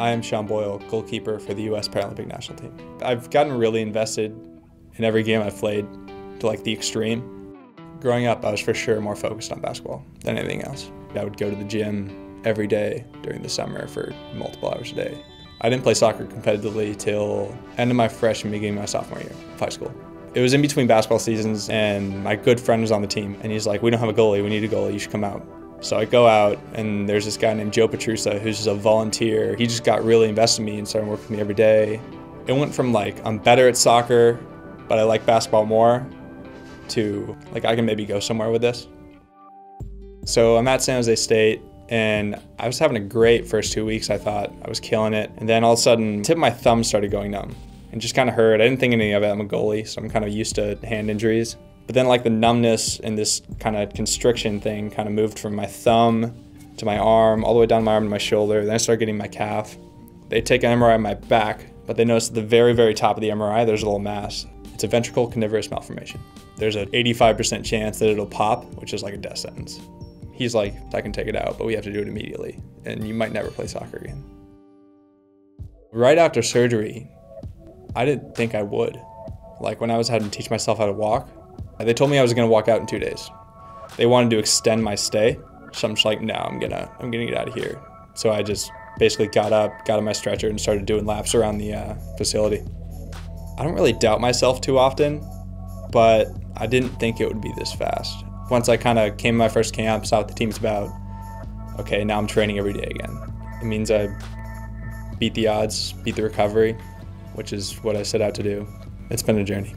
I am Sean Boyle, goalkeeper for the US Paralympic National Team. I've gotten really invested in every game I've played to like the extreme. Growing up, I was for sure more focused on basketball than anything else. I would go to the gym every day during the summer for multiple hours a day. I didn't play soccer competitively till end of my freshman, beginning of my sophomore year of high school. It was in between basketball seasons, and my good friend was on the team, and he's like, "We don't have a goalie, we need a goalie, you should come out." So I go out, and there's this guy named Joe Petrusa, who's just a volunteer. He just got really invested in me and started working with me every day. It went from like, I'm better at soccer, but I like basketball more, to like, I can maybe go somewhere with this. So I'm at San Jose State, and I was having a great first 2 weeks. I thought I was killing it. And then all of a sudden, tip of my thumb started going numb and just kind of hurt. I didn't think anything of it. I'm a goalie, so I'm kind of used to hand injuries. But then like the numbness and this kind of constriction thing kind of moved from my thumb to my arm, all the way down my arm to my shoulder. Then I started getting my calf. They take an MRI of my back, but they noticed at the very, very top of the MRI, there's a little mass. It's a ventricular cavernous malformation. There's an 85% chance that it'll pop, which is like a death sentence. He's like, "I can take it out, but we have to do it immediately. And you might never play soccer again." Right after surgery, I didn't think I would. Like when I was having to teach myself how to walk, they told me I was gonna walk out in 2 days. They wanted to extend my stay. So I'm just like, no, I'm gonna get out of here. So I just basically got up, got on my stretcher and started doing laps around the facility. I don't really doubt myself too often, but I didn't think it would be this fast. Once I kind of came to my first camp, saw what the team's about, okay, now I'm training every day again. It means I beat the odds, beat the recovery, which is what I set out to do. It's been a journey.